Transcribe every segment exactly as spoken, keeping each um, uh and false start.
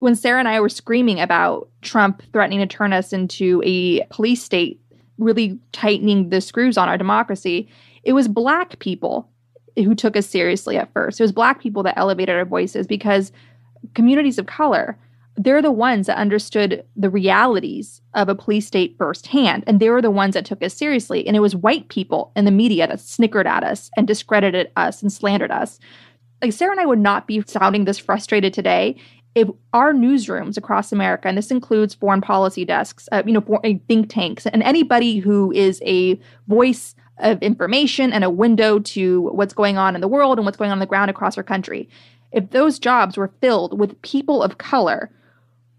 When Sarah and I were screaming about Trump threatening to turn us into a police state, really tightening the screws on our democracy, it was Black people who took us seriously at first. It was Black people that elevated our voices, because communities of color, they're the ones that understood the realities of a police state firsthand, and they were the ones that took us seriously. And it was white people in the media that snickered at us and discredited us and slandered us. Like, Sarah and I would not be sounding this frustrated today if our newsrooms across America, and this includes foreign policy desks, uh, you know, for, uh, think tanks, and anybody who is a voice of information and a window to what's going on in the world and what's going on, on the ground across our country, if those jobs were filled with people of color,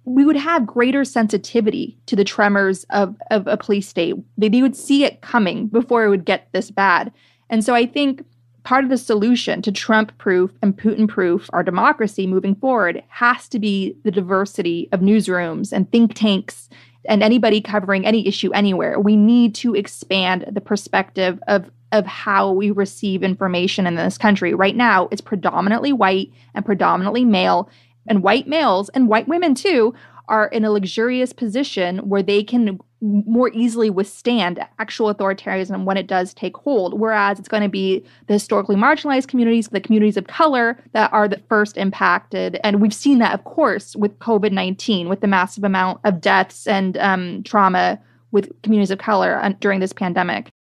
we would have greater sensitivity to the tremors of, of a police state. They, they would see it coming before it would get this bad. And so I think part of the solution to Trump-proof and Putin-proof our democracy moving forward has to be the diversity of newsrooms and think tanks and anybody covering any issue anywhere. We need to expand the perspective of, of how we receive information in this country. Right now, it's predominantly white and predominantly male, and white males and white women, too, are in a luxurious position where they can more easily withstand actual authoritarianism when it does take hold, whereas it's going to be the historically marginalized communities, the communities of color, that are the first impacted. And we've seen that, of course, with COVID nineteen, with the massive amount of deaths and um, trauma with communities of color during this pandemic.